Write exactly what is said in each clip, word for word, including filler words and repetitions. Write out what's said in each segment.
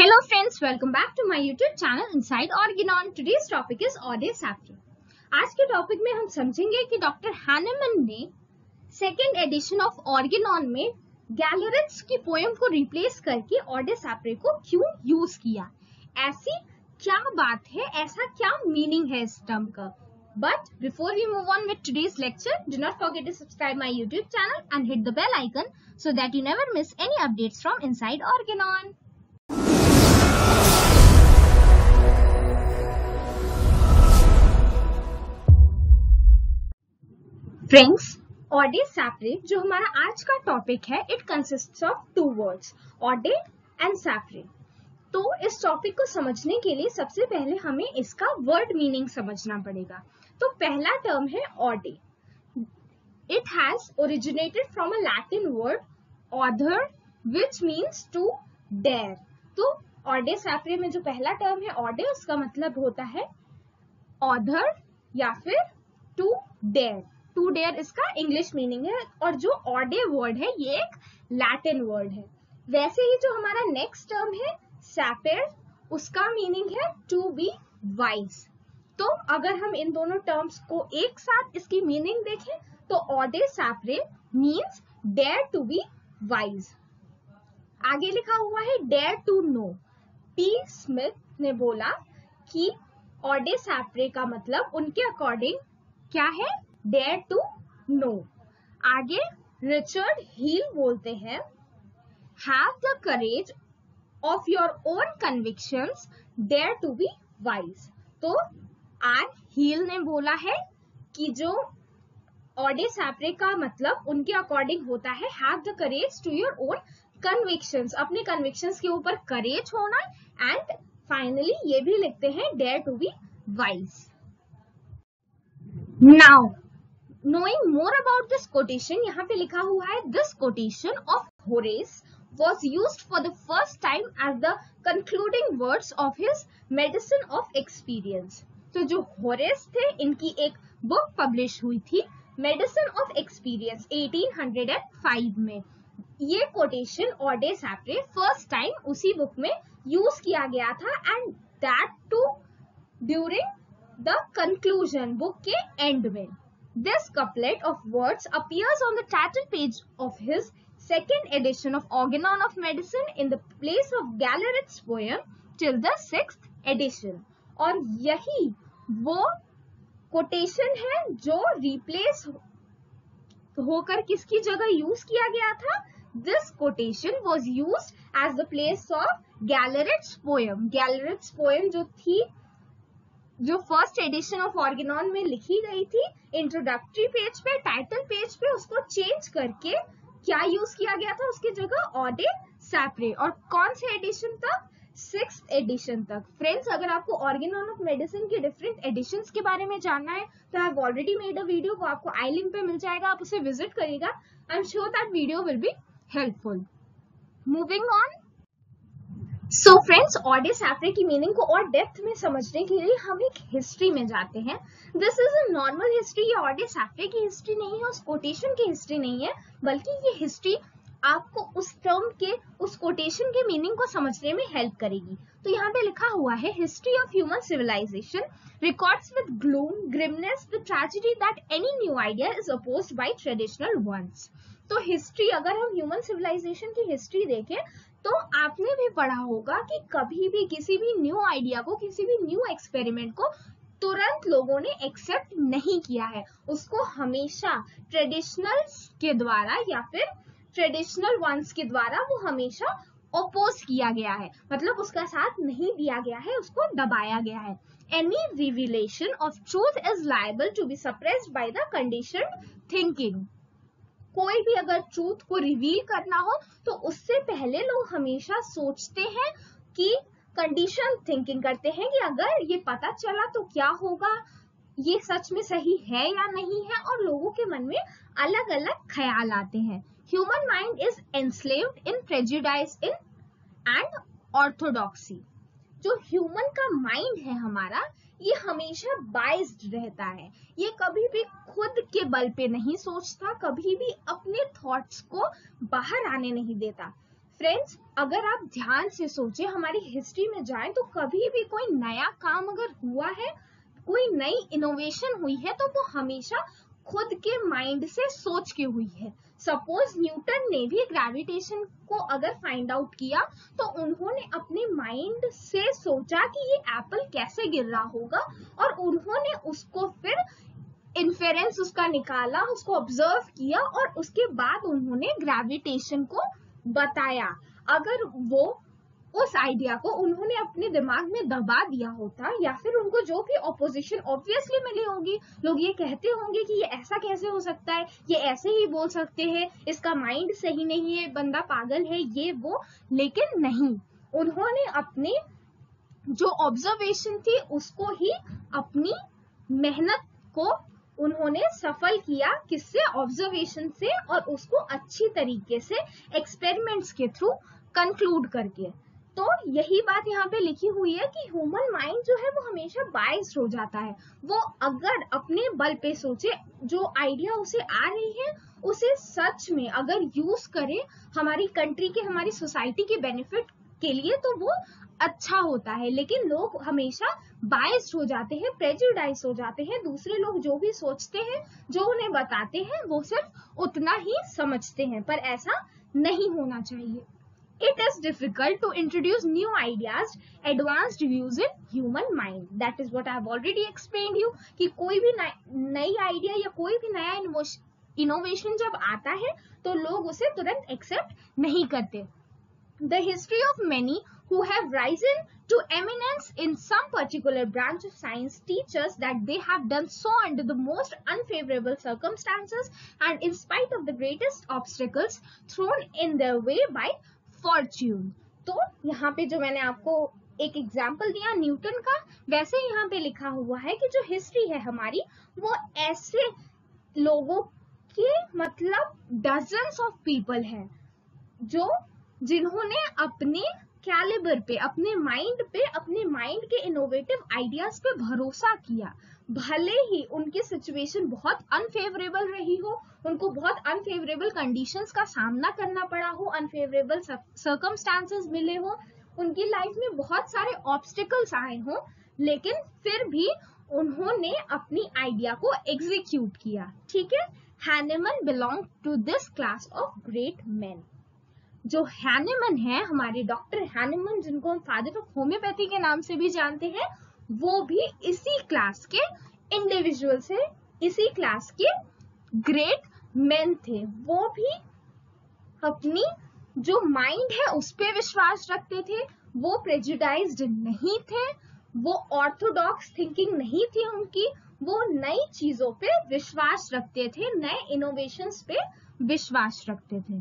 Hello friends, welcome back to my YouTube channel Inside Organon. Today's topic is Aude Saffron. आज के topic में हम समझेंगे कि डॉक्टर हैनेमन ने सेकेंड एडिशन ऑफ ऑर्गेनॉन में गैलरिट्स की पोएम को रिप्लेस करके ऑडे सैफ्रे को क्यों यूज किया. ऐसी क्या बात है, ऐसा क्या मीनिंग है इस टर्म का. But before we move on with today's lecture, do not forget to subscribe my YouTube channel and hit the bell icon so that you never miss any updates from Inside Organon. Friends, ऑडे सैफ्रे जो हमारा आज का topic है, it consists of two words, ऑडे and सैफ्रे. तो इस topic को समझने के लिए सबसे पहले हमें इसका वर्ड मीनिंग समझना पड़ेगा. तो पहला टर्म है ऑडे. It has originated from a Latin word other which means to dare. तो ऑडे सैफ्रे में जो पहला टर्म है ऑडे, उसका मतलब होता है ऑधर या फिर टू डेयर. टू डेयर इसका इंग्लिश मीनिंग है. और जो ऑडे वर्ड है ये एक लैटिन वर्ड है. वैसे ही जो हमारा नेक्स्ट टर्म है सैफिर, उसका मीनिंग है टू बी वाइज. तो अगर हम इन दोनों टर्म्स को एक साथ इसकी मीनिंग देखें तो ऑडे सैफिर means dare to be wise. आगे लिखा हुआ है dare to know. P Smith ने बोला कि ऑडे सैफिर का मतलब उनके अकॉर्डिंग क्या है, Dare to know. आगे रिचर्ड हील बोलते हैं Have the courage of your own convictions, dare to be wise. तो आर हील ने बोला है कि जो ऑडे सैफ्रे का मतलब उनके अकॉर्डिंग होता है Have the courage to your own convictions. अपने convictions के ऊपर courage होना. And finally ये भी लिखते हैं dare to be wise. Now Knowing more about this quotation, यहाँ पे लिखा हुआ है this quotation of Horace was used for the first time as the concluding words of his Medicine of Experience. तो जो होरेस थे इनकी एक बुक पब्लिश हुई थी Medicine of Experience अठारह सौ पाँच में. ये quotation aude sapere first time उसी बुक में यूज किया गया था and that too during the conclusion, book के एंड में. This couplet of words appears on the title page of his second edition of Organon of Medicine in the place of Gallerich's poem till the sixth edition. और यही वो quotation है जो replace होकर किसकी जगह use किया गया था. This quotation was used as the place of Gallerich's poem. Gallerich's poem जो थी, जो फर्स्ट एडिशन ऑफ ऑर्गेनॉन में लिखी गई थी, इंट्रोडक्टरी पेज पे, टाइटल पेज पे उसको चेंज करके क्या यूज किया गया था, उसकी जगह ऑडे सैफ्रे. और कौन से एडिशन तक, सिक्स्थ एडिशन तक. फ्रेंड्स, अगर आपको ऑर्गेनॉन ऑफ मेडिसिन के डिफरेंट एडिशंस के बारे में जानना है तो I have already made a video, वो आपको आई लिंक पे मिल जाएगा, आप उसे विजिट करिएगा. I am sure that video will be helpful. Moving on. So friends, ऑडे सैफ्रे की मीनिंग को और डेप्थ में समझने के लिए हम एक हिस्ट्री में जाते हैं. This is a normal history. ये ऑडे सैफ्रे की हिस्ट्री नहीं है, उस कोटेशन की हिस्ट्री नहीं है, बल्कि ये हिस्ट्री आपको उस टर्म के, उस कोटेशन के मीनिंग को समझने में हेल्प करेगी. तो यहाँ पे लिखा हुआ है history of human civilisation records with gloom grimness the tragedy that any new idea is opposed by traditional ones. तो हिस्ट्री, अगर हम ह्यूमन सिविलाइजेशन की हिस्ट्री देखें तो आपने भी पढ़ा होगा कि कभी भी किसी भी न्यू आइडिया को, किसी भी न्यू एक्सपेरिमेंट को तुरंत लोगों ने एक्सेप्ट नहीं किया है. उसको हमेशा ट्रेडिशनल्स के द्वारा या फिर ट्रेडिशनल वंस के द्वारा वो हमेशा अपोज किया गया है, मतलब उसका साथ नहीं दिया गया है, उसको दबाया गया है. Any revelation of truth is liable to be suppressed by the conditioned thinking. कोई भी अगर ट्रूथ को रिवील करना हो तो उससे पहले लोग हमेशा सोचते हैं कि कंडीशन थिंकिंग करते हैं कि अगर ये पता चला तो क्या होगा, ये सच में सही है या नहीं है, और लोगों के मन में अलग अलग ख्याल आते हैं. Human mind is enslaved in prejudice in and orthodoxy. जो ह्यूमन का माइंड है हमारा, ये हमेशा बाइस्ड रहता है. ये कभी भी खुद के बल पे नहीं सोचता, कभी भी अपने थॉट्स को बाहर आने नहीं देता. फ्रेंड्स अगर आप ध्यान से सोचे, हमारी हिस्ट्री में जाएं तो कभी भी कोई नया काम अगर हुआ है, कोई नई इनोवेशन हुई है, तो वो हमेशा खुद के माइंड से सोच के हुई है। सपोज न्यूटन ने भी ग्रेविटेशन को अगर फाइंड आउट किया तो उन्होंने अपने माइंड से सोचा कि ये एप्पल कैसे गिर रहा होगा और उन्होंने उसको फिर इन्फेरेंस उसका निकाला, उसको ऑब्जर्व किया और उसके बाद उन्होंने ग्रेविटेशन को बताया। अगर वो उस आइडिया को उन्होंने अपने दिमाग में दबा दिया होता या फिर उनको जो भी ऑपोजिशन ऑब्वियसली मिली होगी, लोग ये कहते होंगे कि ये ऐसा कैसे हो सकता है, ये ऐसे ही बोल सकते हैं, इसका माइंड सही नहीं है, बंदा पागल है, ये वो। लेकिन नहीं, उन्होंने अपने जो ऑब्जर्वेशन थी उसको ही अपनी मेहनत को उन्होंने सफल किया। किससे? ऑब्जर्वेशन से, और उसको अच्छी तरीके से एक्सपेरिमेंट्स के थ्रू कंक्लूड करके। तो यही बात यहाँ पे लिखी हुई है कि ह्यूमन माइंड जो है वो हमेशा बायस्ड हो जाता है। वो अगर अपने बल पे सोचे, जो आइडिया उसे आ रही है उसे सच में अगर यूज करे हमारी कंट्री के, हमारी सोसाइटी के बेनिफिट के लिए, तो वो अच्छा होता है। लेकिन लोग हमेशा बायस्ड हो जाते हैं, प्रेजुडाइज हो जाते हैं। दूसरे लोग जो भी सोचते हैं, जो उन्हें बताते हैं, वो सिर्फ उतना ही समझते हैं, पर ऐसा नहीं होना चाहिए। It is difficult to introduce new ideas, advanced views in human mind. That is what I have already explained you कि कोई भी नई आइडिया या कोई भी नया इनोवेशन जब आता है तो लोग उसे तुरंत एक्सेप्ट नहीं करते। The history of many who have risen to eminence in some particular branch of science teaches that they have done so under the most unfavorable circumstances and in spite of the greatest obstacles thrown in their way by fortune. तो यहाँ पे जो मैंने आपको एक example दिया Newton का, वैसे यहाँ पे लिखा हुआ है कि जो हिस्ट्री है हमारी वो ऐसे लोगों के, मतलब dozens of people हैं जो जिन्होंने अपने कैलिबर पे, अपने माइंड पे, अपने माइंड के इनोवेटिव आइडियाज पे भरोसा किया। भले ही उनकी सिचुएशन बहुत अनफेवरेबल रही हो, उनको बहुत अनफेवरेबल कंडीशंस का सामना करना पड़ा हो, अनफेवरेबल सर्कमस्टांसेस मिले हो, उनकी लाइफ में बहुत सारे ऑब्स्टिकल्स आए हो, लेकिन फिर भी उन्होंने अपनी आइडिया को एग्जीक्यूट किया। ठीक है, Hahnemann belong to this class of great man. जो हैनेमन है, हमारे डॉक्टर हैनेमन, जिनको हम फादर ऑफ होम्योपैथी के नाम से भी जानते हैं, वो भी इसी क्लास के इंडिविजुअल से, इसी क्लास के ग्रेट मैन थे। वो भी अपनी जो माइंड है उस पे विश्वास रखते थे, वो प्रेजुडाइज्ड नहीं थे, वो ऑर्थोडॉक्स थिंकिंग नहीं थी उनकी, वो नई चीजों पे विश्वास रखते थे, नए इनोवेशंस पे विश्वास रखते थे।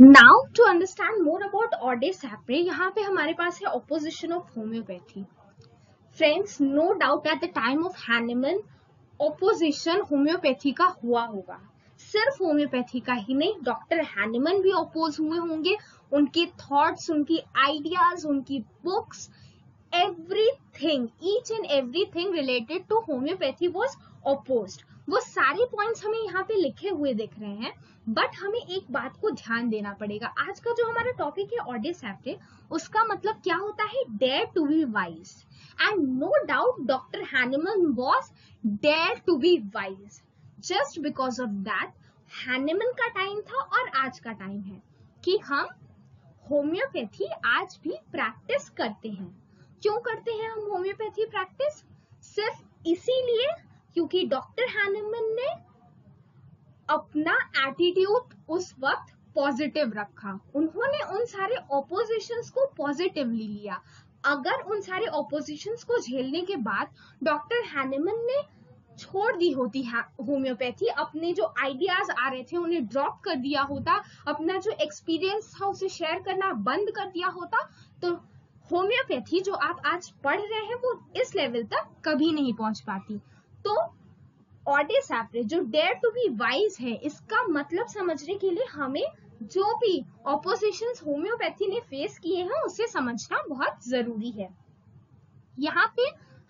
Now to understand more about Aude Sapre, यहाँ पे हमारे पास है opposition of homeopathy. Friends, no doubt at the time of Hahnemann, opposition homeopathy का हुआ होगा। सिर्फ होम्योपैथी का ही नहीं, डॉक्टर हैनेमन भी oppose हुए होंगे। उनकी thoughts, उनकी ideas, उनकी books, everything, each and everything related to homeopathy was opposed. वो सारे पॉइंट्स हमें यहाँ पे लिखे हुए दिख रहे हैं, बट हमें एक बात को ध्यान देना पड़ेगा। आज का जो हमारा टॉपिक है Aude Sapre, उसका मतलब क्या होता है? Dare to be wise. And no doubt doctor Hahnemann was dare to be wise. Just because of that Hahnemann का टाइम था और आज का टाइम है कि हम होम्योपैथी आज भी प्रैक्टिस करते हैं। क्यों करते हैं हम होम्योपैथी प्रैक्टिस? सिर्फ इसीलिए क्योंकि डॉक्टर हैनेमन ने अपना एटीट्यूड उस वक्त पॉजिटिव रखा। उन्होंने उन सारे ऑपोजिशंस को पॉजिटिवली लिया। अगर उन सारे ऑपोजिशंस को झेलने के बाद डॉक्टर हैनेमन ने छोड़ दी होती होम्योपैथी, अपने जो आइडियाज आ रहे थे उन्हें ड्रॉप कर दिया होता, अपना जो एक्सपीरियंस था उसे शेयर करना बंद कर दिया होता, तो होम्योपैथी जो आप आज पढ़ रहे हैं वो इस लेवल तक कभी नहीं पहुंच पाती। तो Aude Sapre जो डेयर टू बी वाइज है, इसका मतलब समझने के लिए हमें जो भी ऑपोजिशंस होम्योपैथी ने फेस किए हैं उसे समझना बहुत जरूरी है। यहाँ पे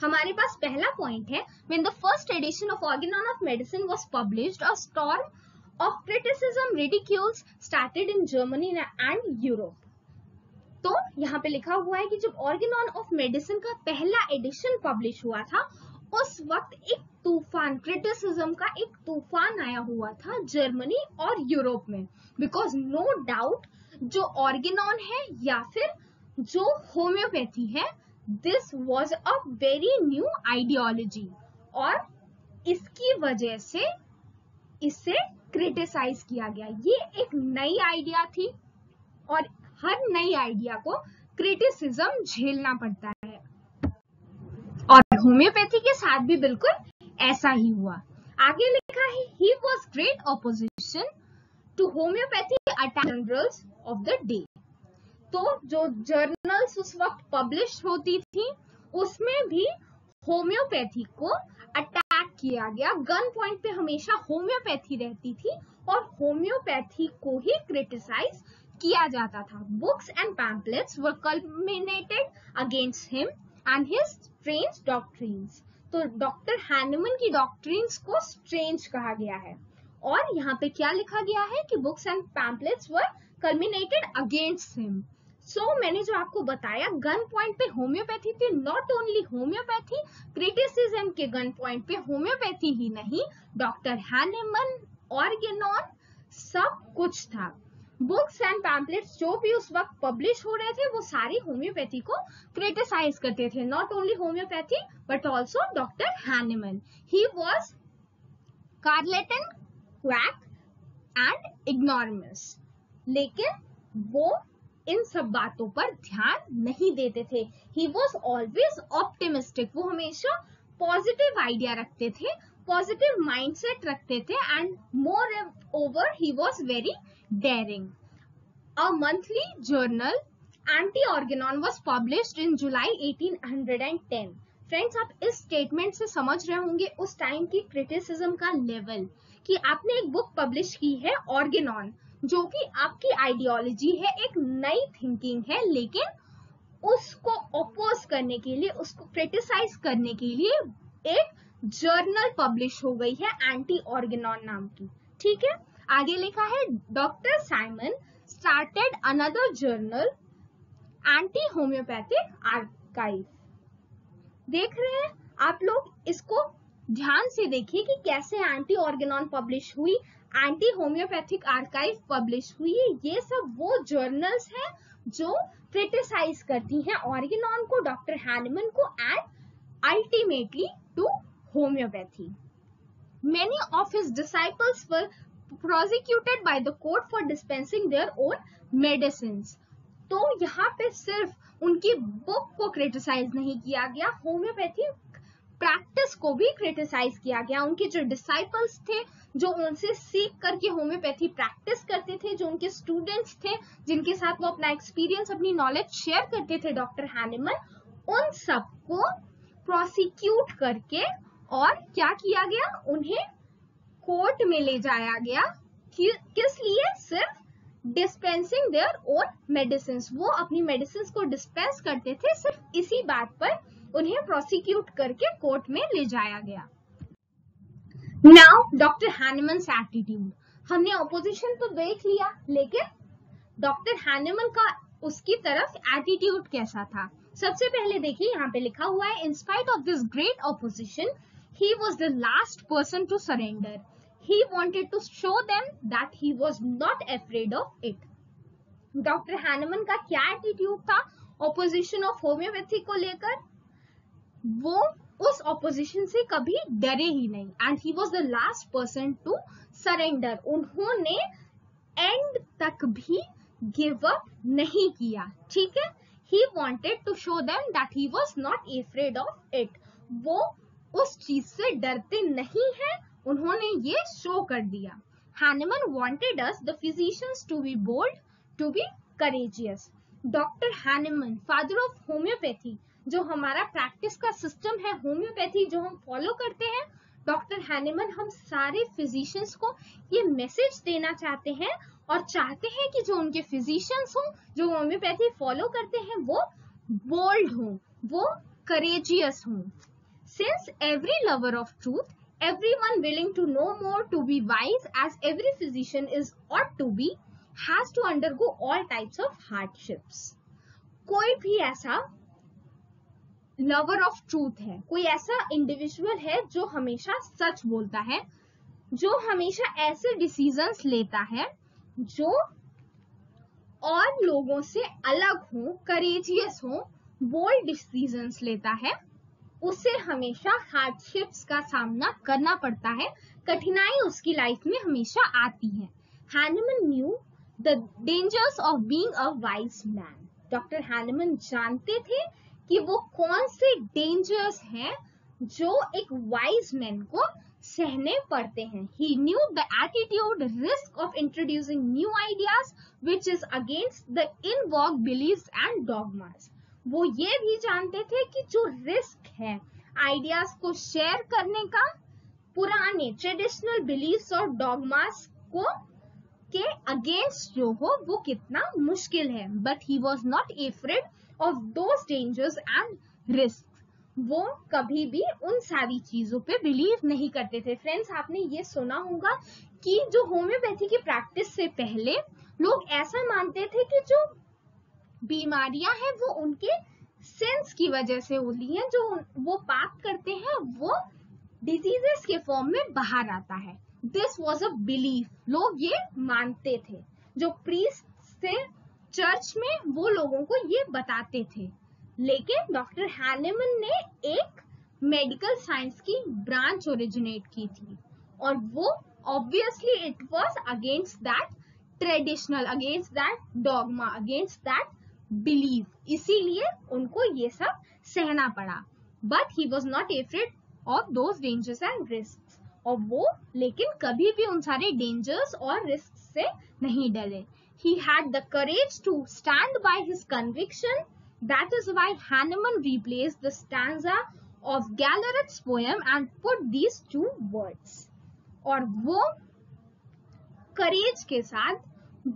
हमारे पास पहला पॉइंट है, when the first edition of Organon of medicine was published, a storm of criticism ridicules started in Germany and Europe. तो यहाँ पे लिखा हुआ है कि जब Organon of Medicine का पहला एडिशन पब्लिश हुआ था उस वक्त एक तूफान क्रिटिसिज्म का एक तूफान आया हुआ था जर्मनी और यूरोप में, बिकॉज नो डाउट जो Organon है या फिर जो होम्योपैथी है this was a very new ideology और इसकी वजह से इसे क्रिटिसाइज किया गया. ये एक नई आइडिया थी और हर नई आइडिया को क्रिटिसिज्म झेलना पड़ता है और होम्योपैथी के साथ भी बिल्कुल ऐसा ही हुआ. आगे लिखा है he was great opposition to homeopathy attack journals of the day. तो जो जर्नल्स उस वक्त पब्लिश होती थी उसमें भी होम्योपैथी को अटैक किया गया. गन पॉइंट पे हमेशा होम्योपैथी रहती थी और होम्योपैथी को ही क्रिटिसाइज किया जाता था. Books and pamphlets were culminated against him and his strange doctrines. तो डॉक्टर हैनमन की डॉक्ट्रिन्स को स्ट्रेंज कहा गया है और यहाँ पे क्या लिखा गया है कि books and pamphlets were culminated against him. So so, मैंने जो आपको बताया गन पॉइंट पे होम्योपैथी थी. नॉट ओनली होम्योपैथी, क्रिटिसिज्म के गन पॉइंट पे होम्योपैथी ही नहीं, डॉक्टर हैनेमन, Organon सब कुछ था. बुक्स एंड पैम्पलेट्स जो भी उस वक्त पब्लिश हो रहे थे वो सारी होम्योपैथी को क्रिटिसाइज करते थे. Not only homeopathy but also doctor Hahnemann. He was charlatan, quack and ignoramus. लेकिन वो इन सब बातों पर ध्यान नहीं देते थे. He was always optimistic. वो हमेशा पॉजिटिव आइडिया रखते थे, पॉजिटिव माइंडसेट रखते थे and moreover he was very daring. A monthly journal anti Organon was published in July eighteen hundred and ten. Friends, आप इस स्टेटमेंट से समझ रहे होंगे उस टाइम की क्रिटिसिज्म का लेवल कि आपने एक बुक पब्लिश की है Organon जो कि आपकी आइडियोलॉजी है, एक नई थिंकिंग है, लेकिन उसको अपोज करने के लिए, उसको क्रिटिसाइज करने के लिए एक जर्नल पब्लिश हो गई है एंटी Organon नाम की. ठीक है, आगे लिखा है doctor Simon started another journal anti homeopathic archive. देख रहे हैं आप लोग, इसको ध्यान से देखिए कि कैसे एंटी Organon पब्लिश हुई, एंटी होम्योपैथिक आर्काइव पब्लिश हुई है. ये सब वो जर्नल्स हैं जो क्रिटिसाइज करती हैं Organon को, डॉक्टर हैनेमन को and ultimately to homeopathy. Many of his disciples were prosecuted by the court for dispensing their own medicines. तो यहाँ पे सिर्फ उनकी बुक को क्रिटिसाइज नहीं किया गया, होम्योपैथी प्रैक्टिस को भी क्रिटिसाइज किया गया. उनके जो डिसाइपल्स थे, जो उनसे सीख करके होम्योपैथी प्रैक्टिस करते थे, जो उनके स्टूडेंट्स थे जिनके साथ वो अपना एक्सपीरियंस, अपनी नॉलेज शेयर करते थे डॉक्टर हैनेमन, उन सबको प्रोसिक्यूट करके और क्या किया गया, उन्हें कोर्ट में ले जाया गया. कि, किस लिए? सिर्फ डिस्पेंसिंग देयर ओन मेडिसिन्स. वो अपनी मेडिसिन्स को डिस्पेंस करते थे, सिर्फ इसी बात पर उन्हें प्रोसिक्यूट करके कोर्ट में ले जाया गया. Now doctor Hahnemann's attitude. हमने ऑपोजिशन तो देख लिया, लेकिन डॉक्टर हैनेमन का उसकी तरफ एटीट्यूड कैसा था, सबसे पहले देखिए. यहाँ पे लिखा हुआ है in spite of this great opposition he was the last person to surrender. He wanted to show them that he was not afraid of it. Doctor Hahnemann का क्या एटीट्यूड था ऑपोजिशन ऑफ होम्योपैथी को लेकर? वो उस opposition से कभी डरे ही नहीं and he was the last person to surrender. उन्होंने एंड तक भी गिव अप नहीं किया. ठीक है, he wanted to show them that he was not afraid of it. वो उस चीज से डरते नहीं है, उन्होंने ये शो कर दिया. Hahnemann wanted us the physicians to be bold, to be courageous. Doctor Hahnemann, father of homeopathy, जो हमारा प्रैक्टिस का सिस्टम है होम्योपैथी जो हम फॉलो करते हैं, डॉक्टर हैनेमन हम सारे फिजिशियंस को ये मैसेज देना चाहते हैं और चाहते हैं कि जो उनके फिजिशियंस हों, जो होम्योपैथी फॉलो करते हैं, वो बोल्ड हों, वो करेजियस हों. Since every lover of truth everyone willing to know more, to be wise, as every physician is ought to be, has to undergo all types of hardships. कोई भी ऐसा lover of truth है, कोई ऐसा individual है जो हमेशा सच बोलता है, जो हमेशा ऐसे डिसीजंस लेता है जो और लोगों से अलग हो, करेजियस हो, बोल्ड डिसीजंस लेता है, उसे हमेशा हार्डशिप्स का सामना करना पड़ता है, कठिनाई उसकी लाइफ में हमेशा आती है. Hahnemann knew the dangers of being a wise man. Doctor Hahnemann जानते थे कि वो कौन से डेंजर्स हैं जो एक वाइज मैन को सहने पड़ते हैं. He knew the attitude, risk of introducing new ideas, which is against the inborn beliefs and dogmas. वो ये भी जानते थे कि जो रिस्क है आइडियाज को शेयर करने का, पुराने ट्रेडिशनल बिलीफ्स और डॉगमास को के अगेंस्ट जो हो वो कितना मुश्किल है. But he was not afraid of those dangers and risk. वो कभी भी उन सारी चीजों पे बिलीव नहीं करते थे. फ्रेंड्स, आपने ये सुना होगा कि जो होम्योपैथी की प्रैक्टिस से पहले लोग ऐसा मानते थे कि जो बीमारियां हैं वो उनके सेंस की वजह से होती हैं, जो वो पाप करते हैं वो डिजीजेस के फॉर्म में बाहर आता है. This was a belief. लोग ये मानते थे, जो प्रीस्ट थे चर्च में वो लोगों को ये बताते थे. लेकिन डॉक्टर Hahnemann ने एक मेडिकल साइंस की ब्रांच ओरिजिनेट की थी और वो obviously it was against that traditional, against that dogma, against that believe. इसीलिए उनको ये सब सहना पड़ा. But he was not afraid of those dangers and risk. और वो लेकिन कभी भी उन सारे डेंजर्स और रिस्क से नहीं डरे. He had the courage to stand by his conviction. That is why Hahnemann replace the stanza of Galler's poem and put these two words. और वो करेज के साथ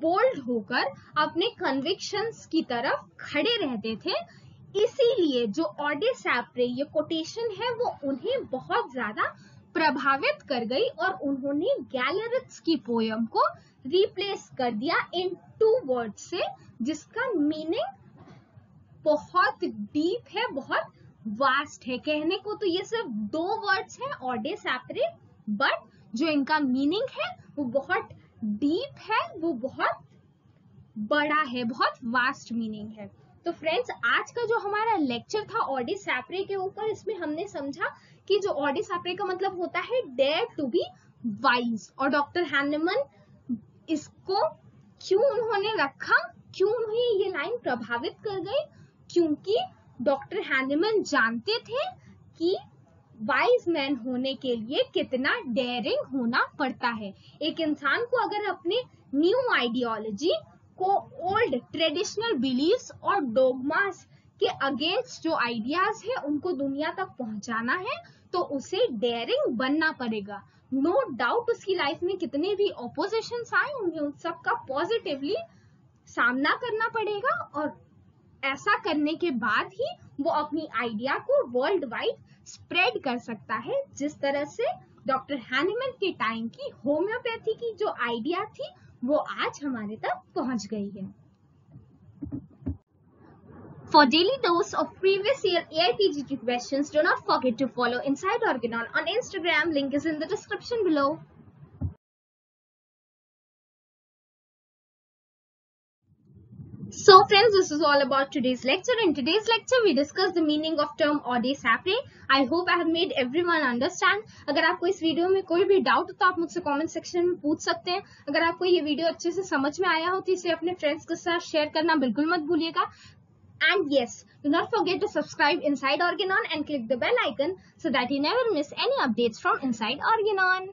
बोल्ड होकर अपने कन्विक्शंस की तरफ खड़े रहते थे. इसीलिए जो ऑडे सैप्रे ये कोटेशन है वो उन्हें बहुत ज्यादा प्रभावित कर गई और उन्होंने Galler's की पोयम को रिप्लेस कर दिया इन टू वर्ड से, जिसका मीनिंग बहुत डीप है, बहुत वास्ट है. कहने को तो ये सिर्फ दो वर्ड्स हैं, ऑडे सैप्रे, बट जो इनका मीनिंग है वो बहुत डीप है, वो बहुत बड़ा है, बहुत वास्ट मीनिंग है. तो फ्रेंड्स, आज का जो हमारा लेक्चर था ऑडे सैप्रे के ऊपर, इसमें हमने समझा कि जो ऑडे सैप्रे का मतलब होता है डेयर टू बी वाइज, और डॉक्टर Hahnemann इसको क्यों उन्होंने रखा, क्यों उन्हें ये लाइन प्रभावित कर गई, क्योंकि डॉक्टर Hahnemann जानते थे कि वाइज मैन होने के लिए कितना डेयरिंग होना पड़ता है. एक इंसान को अगर अपने न्यू आइडियोलॉजी को, ओल्ड ट्रेडिशनल बिलीव्स और डोगमास के अगेंस्ट जो आइडियाज है उनको दुनिया तक पहुंचाना है तो उसे डेयरिंग बनना पड़ेगा. नो डाउट उसकी लाइफ में कितने भी ऑपोजिशंस आए उन्हें उन सब का पॉजिटिवली सामना करना पड़ेगा और ऐसा करने के बाद ही वो अपनी आइडिया को वर्ल्ड वाइड स्प्रेड कर सकता है. जिस तरह से डॉक्टर Hahnemann के टाइम की होम्योपैथी की जो आइडिया थी वो आज हमारे तक पहुंच गई है. For daily dose of previous year A I P G T questions, do not forget to follow Inside Organon on Instagram. Link is in the description below. So friends, this is all about today's lecture. In today's lecture, we discussed the meaning of term Aude Sapre. I hope I have made everyone understand. अगर आपको इस video में कोई भी doubt हो तो आप मुझसे कमेंट सेक्शन में पूछ सकते हैं. अगर आपको ये वीडियो अच्छे से समझ में आया हो तो इसे अपने फ्रेंड्स के साथ शेयर करना बिल्कुल मत भूलिएगा. And yes, do not forget to subscribe Inside Organon and click the bell icon so that you never miss any updates from Inside Organon.